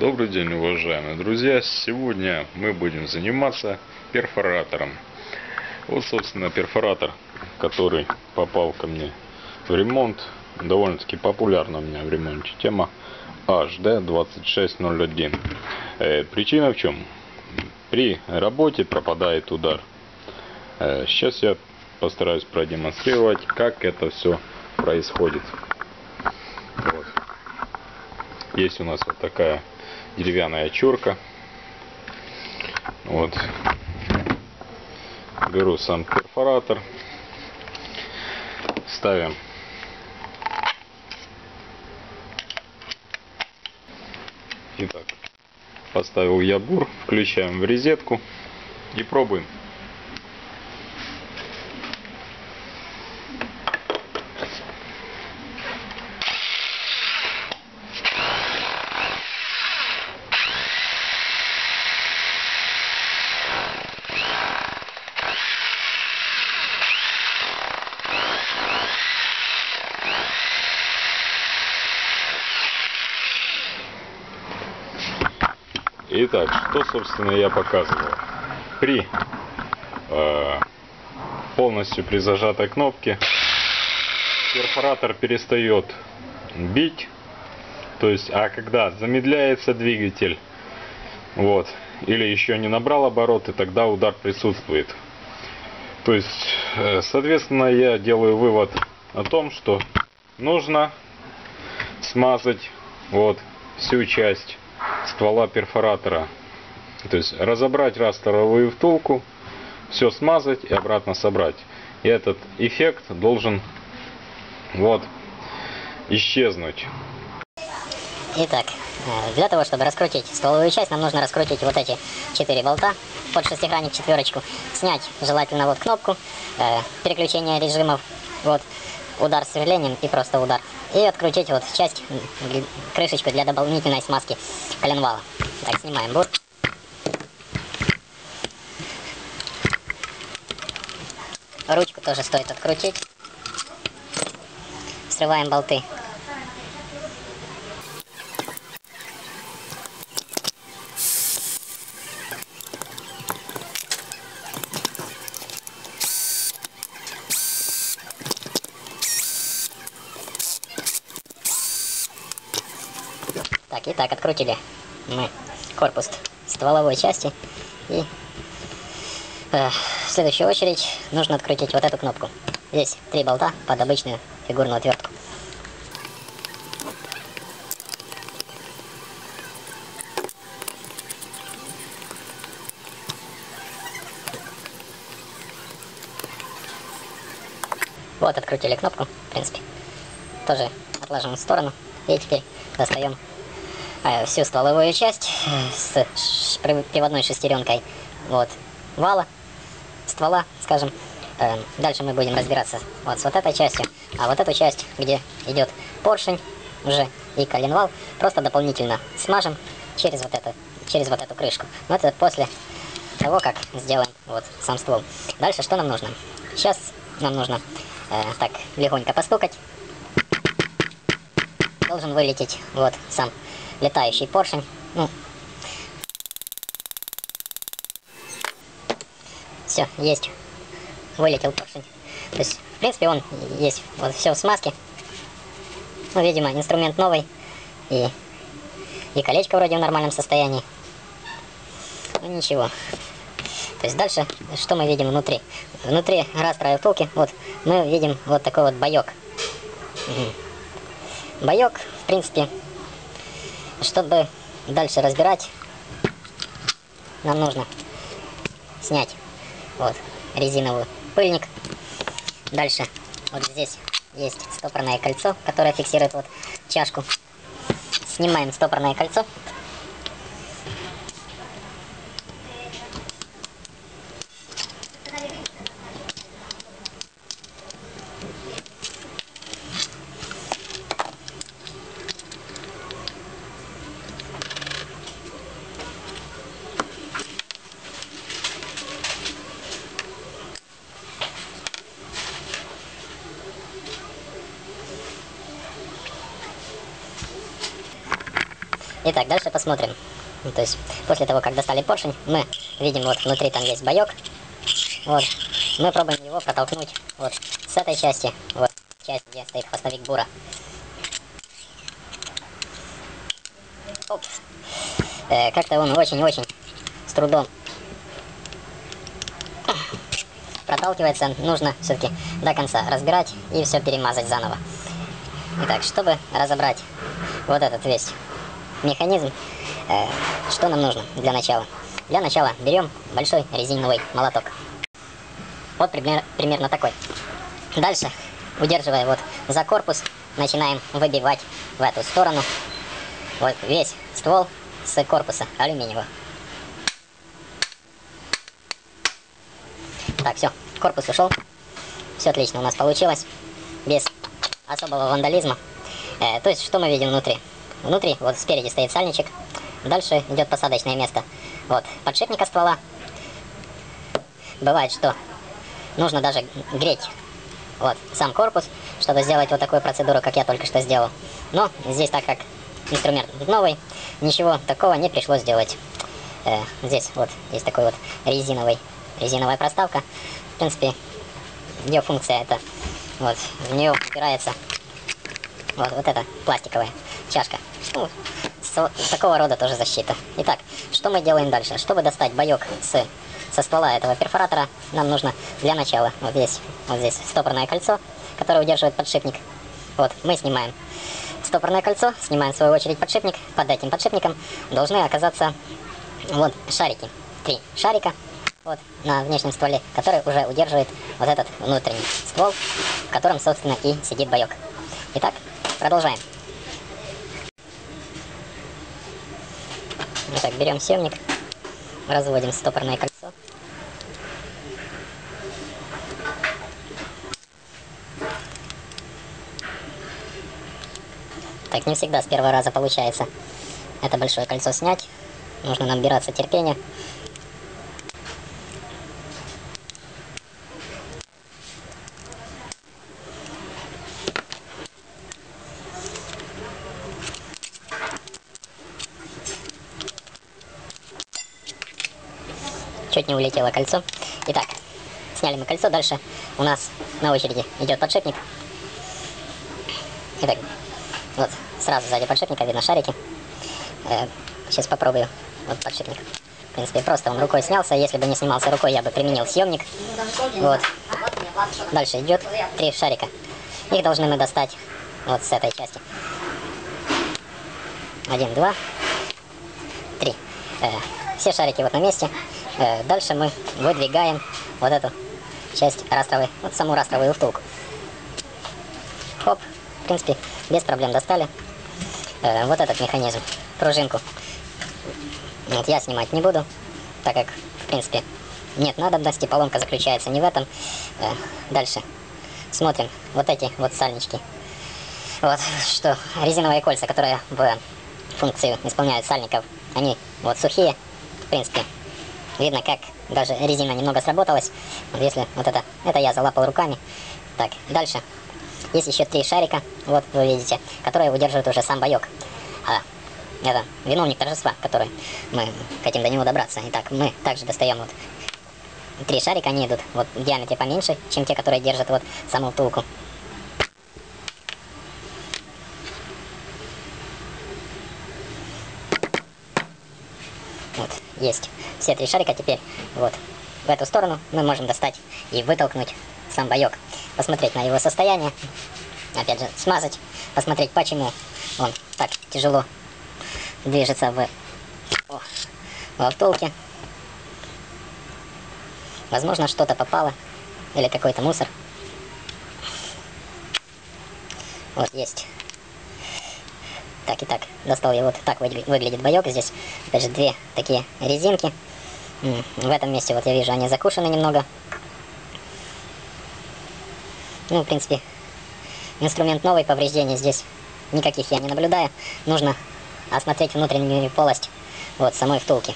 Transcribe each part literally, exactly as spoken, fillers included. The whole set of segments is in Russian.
Добрый день, уважаемые друзья! Сегодня мы будем заниматься перфоратором. Вот, собственно, перфоратор, который попал ко мне в ремонт. Довольно-таки популярна у меня в ремонте тема эйч ди двадцать шесть ноль один. Причина в чем? При работе пропадает удар. Сейчас я постараюсь продемонстрировать, как это все происходит. Вот. Есть у нас вот такая деревянная чурка. Вот. Беру сам перфоратор. Ставим. Итак, поставил я бур. Включаем в розетку. И пробуем. Итак, что, собственно, я показывал. При э, полностью при зажатой кнопке перфоратор перестает бить. То есть, а когда замедляется двигатель, вот, или еще не набрал обороты, тогда удар присутствует. То есть, э, соответственно, я делаю вывод о том, что нужно смазать вот всю часть ствола перфоратора, то есть разобрать расторовую втулку, все смазать и обратно собрать. И этот эффект должен вот исчезнуть. Итак, для того чтобы раскрутить стволовую часть, нам нужно раскрутить вот эти четыре болта под шестигранник, четверочку, снять желательно вот кнопку переключения режимов, вот удар сверлением и просто удар. И открутить вот часть, крышечку для дополнительной смазки коленвала. Так, снимаем бур. Ручку тоже стоит открутить. Срываем болты. Так, и так, открутили мы корпус стволовой части. И э, в следующую очередь нужно открутить вот эту кнопку. Здесь три болта под обычную фигурную отвертку. Вот, открутили кнопку, в принципе. Тоже отложим в сторону. И теперь достаем всю стволовую часть с приводной шестеренкой вот вала, ствола, скажем. Дальше мы будем разбираться вот с вот этой частью, а вот эту часть, где идет поршень уже и коленвал, просто дополнительно смажем через вот это, через вот эту крышку. Но это после того, как сделаем вот сам ствол. Дальше что нам нужно? Сейчас нам нужно э, так легонько постукать. Должен вылететь вот сам летающий поршень. Ну. Все, есть. Вылетел поршень. То есть, в принципе, он есть. Вот все в смазке. Ну, видимо, инструмент новый. И, и колечко вроде в нормальном состоянии. Ну, ничего. То есть, дальше, что мы видим внутри? Внутри растровой втулки, вот, мы видим вот такой вот боек. Угу. Боек, в принципе... Чтобы дальше разбирать, нам нужно снять вот резиновый пыльник. Дальше вот здесь есть стопорное кольцо, которое фиксирует вот чашку. Снимаем стопорное кольцо. И Итак, дальше посмотрим. То есть после того, как достали поршень, мы видим, вот внутри там есть боек. Вот. Мы пробуем его протолкнуть вот с этой части, вот часть, где стоит хвостовик бура. Э, Как-то он очень-очень с трудом проталкивается. Нужно все-таки до конца разбирать и все перемазать заново. Итак, чтобы разобрать вот этот весь механизм, э, что нам нужно для начала? Для начала берем большой резиновый молоток. Вот пример, примерно такой. Дальше, удерживая вот за корпус, начинаем выбивать в эту сторону вот весь ствол с корпуса алюминиевого. Так, все, корпус ушел. Все отлично у нас получилось. Без особого вандализма. Э, то есть, что мы видим внутри? Внутри, вот спереди стоит сальничек. Дальше идет посадочное место. Вот, подшипника ствола. Бывает, что нужно даже греть вот сам корпус, чтобы сделать вот такую процедуру, как я только что сделал. Но здесь, так как инструмент новый, ничего такого не пришлось делать. Э, здесь вот есть такой вот резиновый, резиновая проставка. В принципе, ее функция это, вот, в нее упирается вот, вот эта пластиковая чашка. Ну, с, с такого рода тоже защита. Итак, что мы делаем дальше? Чтобы достать боек с, со ствола этого перфоратора, нам нужно для начала вот здесь, вот здесь стопорное кольцо, которое удерживает подшипник. Вот, мы снимаем стопорное кольцо, снимаем в свою очередь подшипник. Под этим подшипником должны оказаться вот шарики, три шарика вот на внешнем стволе, который уже удерживает вот этот внутренний ствол, в котором, собственно, и сидит боек. Итак, продолжаем. Итак, берем съемник, разводим стопорное кольцо. Так, не всегда с первого раза получается это большое кольцо снять. Нужно набираться терпения. Чуть не улетело кольцо. Итак, сняли мы кольцо. Дальше у нас на очереди идет подшипник. Итак, вот сразу сзади подшипника видно шарики. Э, сейчас попробую. Вот подшипник. В принципе, просто он рукой снялся. Если бы не снимался рукой, я бы применил съемник. Вот. Дальше идет три шарика. Их должны мы достать вот с этой части. Один, два, три. Э, все шарики вот на месте. Э, дальше мы выдвигаем вот эту часть растровой, вот саму растровую втулку. Хоп. В принципе, без проблем достали э, вот этот механизм, пружинку. Вот я снимать не буду, так как, в принципе, нет надобности, поломка заключается не в этом. Э, дальше смотрим вот эти вот сальнички. Вот что, резиновые кольца, которые в функцию исполняют сальников, они вот сухие. В принципе, видно, как даже резина немного сработалась. Вот если вот это, это я залапал руками. Так, дальше. Есть еще три шарика, вот вы видите, которые удерживают уже сам боек. А, это виновник торжества, который мы хотим до него добраться. Итак, мы также достаем вот три шарика, они идут вот в диаметре поменьше, чем те, которые держат вот саму втулку. Вот, есть все три шарика теперь. Вот, в эту сторону мы можем достать и вытолкнуть сам боек. Посмотреть на его состояние, опять же смазать, посмотреть, почему он так тяжело движется в, о, во втулке. Возможно, что-то попало или какой-то мусор. Вот есть. Так, и так достал я, вот так выглядит боек. Здесь опять же две такие резинки. В этом месте вот я вижу, они закушены немного. Ну, в принципе, инструмент новый, повреждений здесь никаких я не наблюдаю. Нужно осмотреть внутреннюю полость вот самой втулки.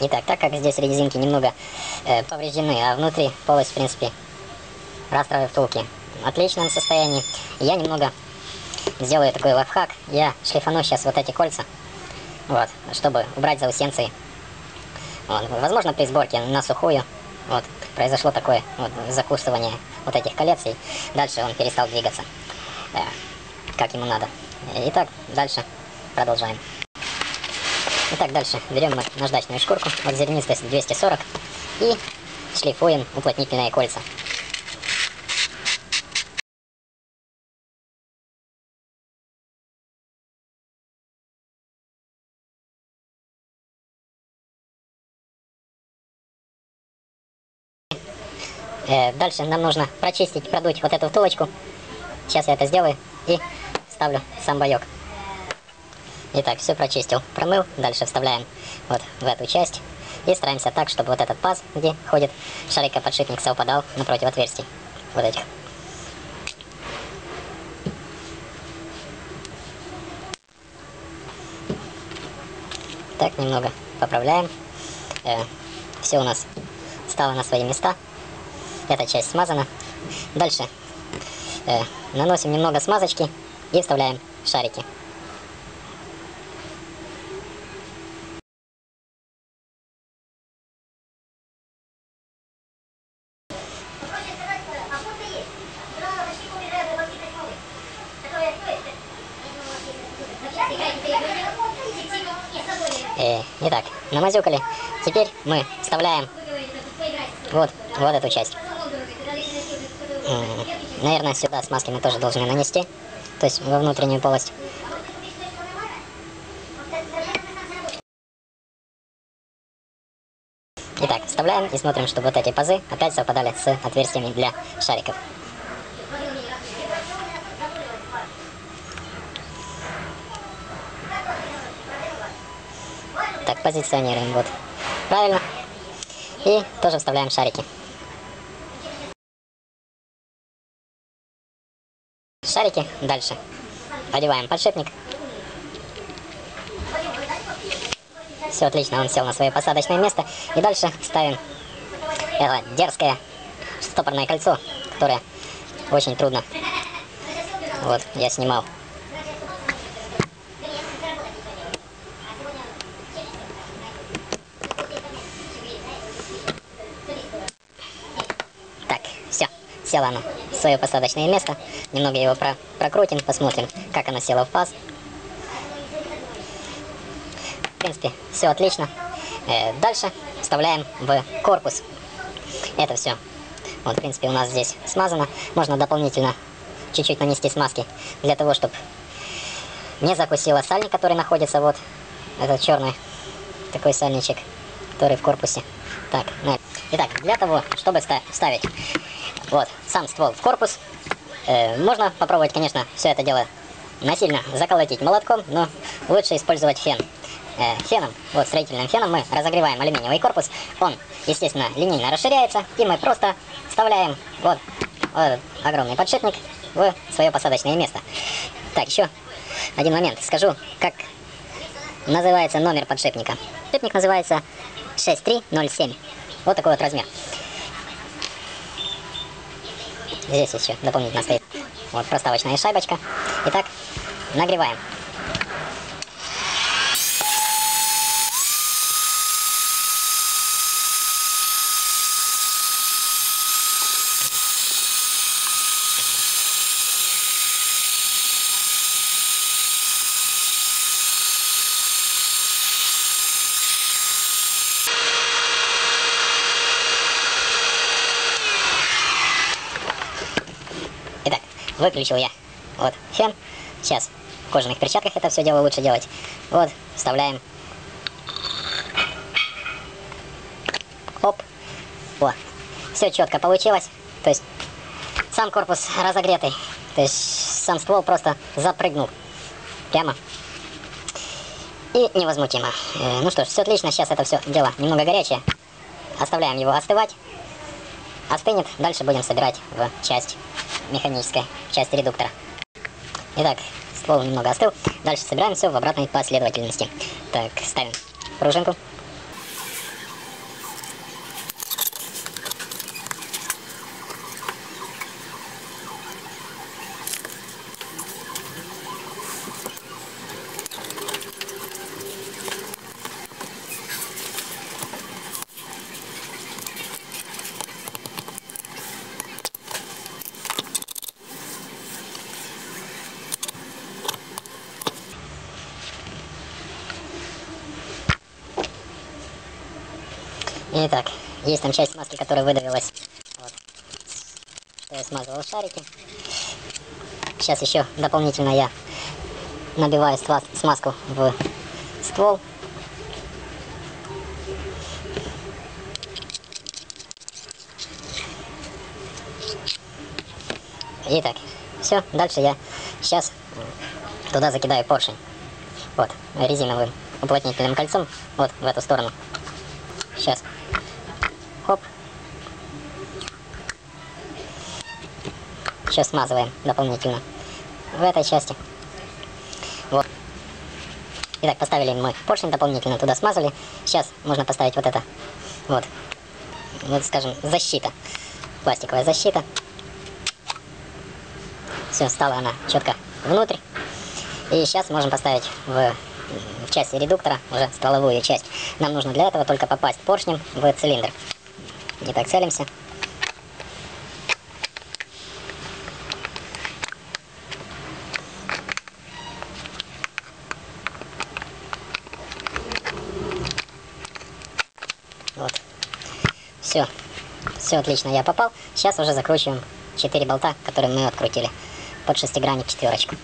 Итак, так как здесь резинки немного э, повреждены, а внутри полость, в принципе, растровой втулки в отличном состоянии, я немного сделаю такой лайфхак. Я шлифану сейчас вот эти кольца, вот, чтобы убрать заусенцы. Вот. Возможно, при сборке на сухую вот, произошло такое вот, закусывание вот этих колец, и дальше он перестал двигаться, э, как ему надо. Итак, дальше продолжаем. Итак, дальше берем мы наждачную шкурку от зернистость двести сорок и шлифуем уплотнительные кольца. Э, дальше нам нужно прочистить, продуть вот эту втулочку. Сейчас я это сделаю и вставлю сам боек. Итак, все прочистил, промыл, дальше вставляем вот в эту часть и стараемся так, чтобы вот этот паз, где ходит шарикоподшипник, совпадал напротив отверстий вот этих. Так, немного поправляем. Э, все у нас стало на свои места. Эта часть смазана. Дальше э, наносим немного смазочки и вставляем шарики. Итак, намазюкали. Теперь мы вставляем вот, вот эту часть. Наверное, сюда смазки мы тоже должны нанести, то есть во внутреннюю полость. Итак, вставляем и смотрим, чтобы вот эти пазы опять совпадали с отверстиями для шариков. Так, позиционируем вот правильно и тоже вставляем шарики. Шарики дальше одеваем подшипник. Все отлично, он сел на свое посадочное место, и дальше ставим это дерзкое стопорное кольцо, которое очень трудно. Вот я снимал. Села оно в свое посадочное место. Немного его про прокрутим, посмотрим, как оно село в паз. В принципе, все отлично. Э, дальше вставляем в корпус. Это все. Вот, в принципе, у нас здесь смазано. Можно дополнительно чуть-чуть нанести смазки, для того, чтобы не закусила сальник, который находится вот. Этот черный такой сальничек, который в корпусе. Так, на... Итак, для того, чтобы вставить вот сам ствол в корпус, э, можно попробовать, конечно, все это дело насильно заколотить молотком, но лучше использовать фен. Э, феном, вот строительным феном мы разогреваем алюминиевый корпус, он, естественно, линейно расширяется, и мы просто вставляем вот, вот этот огромный подшипник в свое посадочное место. Так, еще один момент, скажу, как называется номер подшипника. Подшипник называется шесть три ноль семь, вот такой вот размер. Здесь еще дополнительно стоит вот проставочная шайбочка. Итак, нагреваем. Выключил я вот фен. Сейчас в кожаных перчатках это все дело лучше делать. Вот, вставляем. Оп. Вот. Все четко получилось. То есть сам корпус разогретый. То есть сам ствол просто запрыгнул. Прямо. И невозмутимо. Ну что ж, все отлично. Сейчас это все дело немного горячее. Оставляем его остывать. Остынет. Дальше будем собирать в часть механической, часть редуктора. Итак, ствол немного остыл. Дальше собираем все в обратной последовательности. Так, ставим пружинку. Итак, есть там часть маски, которая выдавилась. Вот. Я смазывал шарики. Сейчас еще дополнительно я набиваю смазку в ствол. Итак, все, дальше я сейчас туда закидаю поршень. Вот, резиновым уплотнительным кольцом, вот в эту сторону. Сейчас. Хоп. Сейчас смазываем дополнительно в этой части. Вот. Итак, поставили мой поршень дополнительно, туда смазали. Сейчас можно поставить вот это. Вот. Вот, скажем, защита. Пластиковая защита. Все, стала она четко внутрь. И сейчас можем поставить в, в части редуктора уже стволовую часть. Нам нужно для этого только попасть поршнем в цилиндр. Итак, целимся. Вот. Все. Все отлично, я попал. Сейчас уже закручиваем четыре болта, которые мы открутили. Под шестигранник четверочку.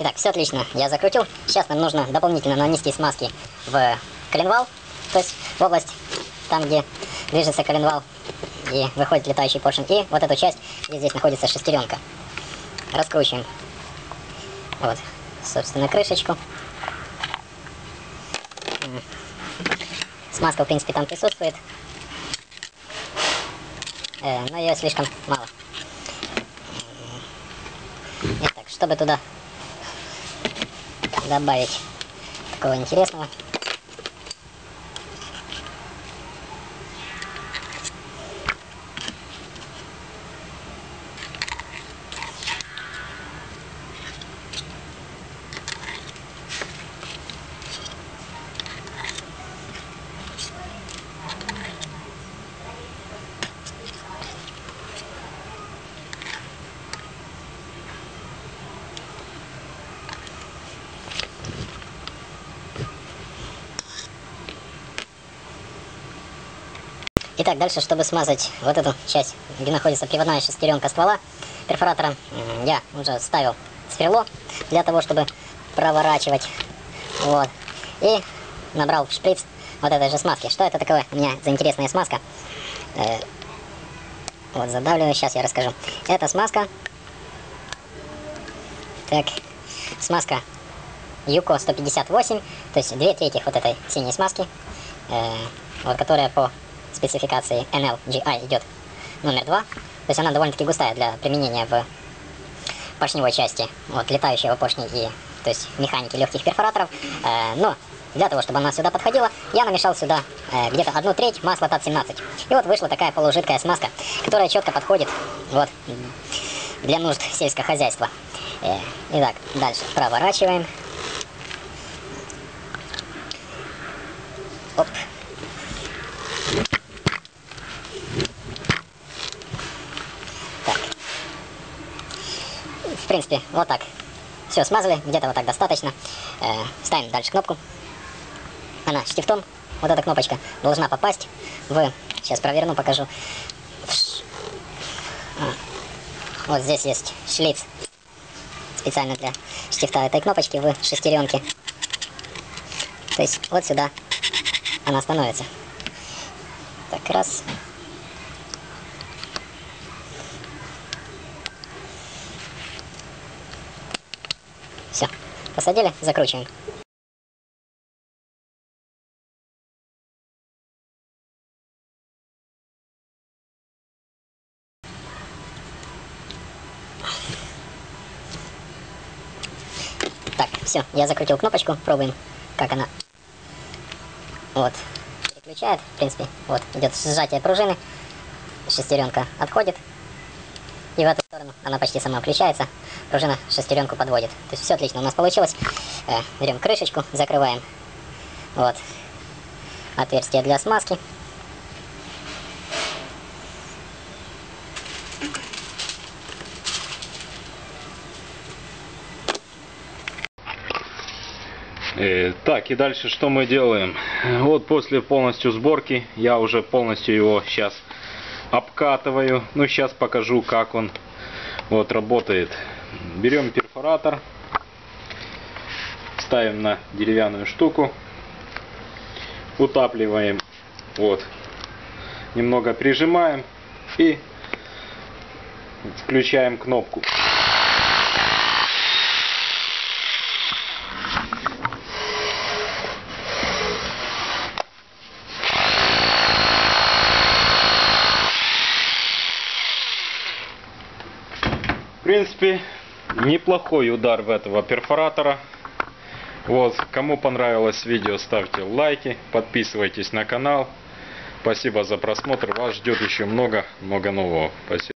Итак, все отлично, я закрутил. Сейчас нам нужно дополнительно нанести смазки в коленвал, то есть в область, там, где движется коленвал и выходит летающий поршень. И вот эту часть, где здесь находится шестеренка. Раскручиваем. Вот, собственно, крышечку. Смазка, в принципе, там присутствует, но ее слишком мало. Итак, чтобы туда добавить такого интересного. Итак, дальше, чтобы смазать вот эту часть, где находится приводная шестеренка ствола перфоратором, я уже ставил сверло для того, чтобы проворачивать. Вот. И набрал в шприц вот этой же смазки. Что это такое у меня за интересная смазка? Вот, задавливаю, сейчас я расскажу. Это смазка. Так, смазка ЮКО сто пятьдесят восемь, то есть две трети вот этой синей смазки, вот, которая по спецификации эн эл джи ай идет номер два. То есть она довольно-таки густая для применения в поршневой части, вот, летающего поршня и, то есть, механики легких перфораторов. Э, но для того, чтобы она сюда подходила, я намешал сюда э, где-то одну треть масла тат семнадцать. И вот вышла такая полужидкая смазка, которая четко подходит, вот, для нужд сельского хозяйства. Э, итак, дальше проворачиваем. Оп. В принципе, вот так. Все, смазали, где-то вот так достаточно. Э, ставим дальше кнопку. Она штифтом, вот эта кнопочка, должна попасть в... Сейчас проверну, покажу. Вот здесь есть шлиц специально для штифта этой кнопочки в шестеренке. То есть вот сюда она становится. Так, раз... Все, посадили, закручиваем. Так, все, я закрутил кнопочку, пробуем, как она. Вот, переключает, в принципе, вот, идет сжатие пружины, шестеренка отходит, и в эту сторону она почти сама включается, пружина шестеренку подводит. То есть все отлично у нас получилось. Э, берем крышечку, закрываем, вот, отверстие для смазки. Так, и дальше что мы делаем? Вот после полностью сборки я уже полностью его сейчас обкатываю. Ну, сейчас покажу, как он вот работает. Берем перфоратор, ставим на деревянную штуку, утапливаем, вот, немного прижимаем и включаем кнопку. В принципе, неплохой удар в этого перфоратора. Вот, кому понравилось видео, ставьте лайки, подписывайтесь на канал. Спасибо за просмотр, вас ждет еще много много нового. Спасибо.